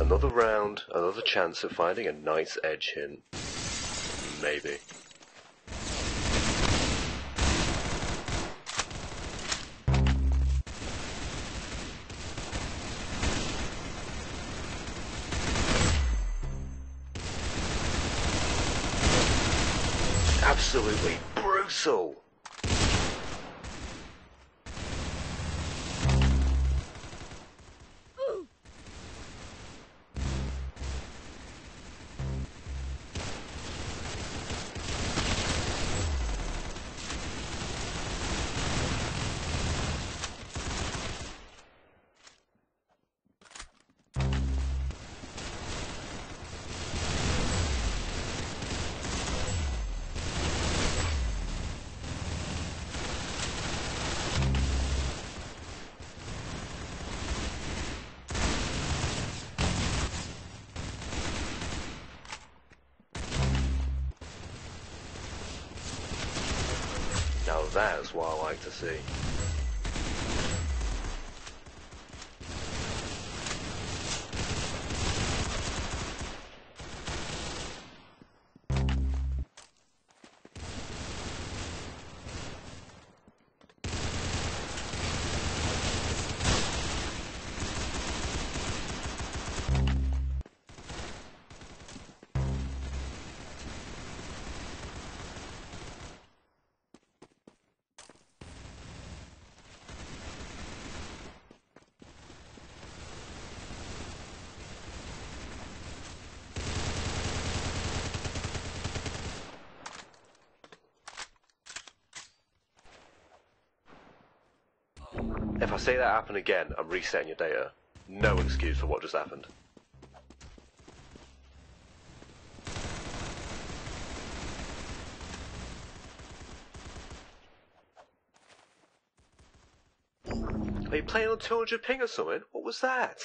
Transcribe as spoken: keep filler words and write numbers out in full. Another round, another chance at finding a nice edge hint. Maybe. Absolutely brutal! That is what I like to see. If I see that happen again, I'm resetting your data. No excuse for what just happened. Are you playing on two hundred ping or something? What was that?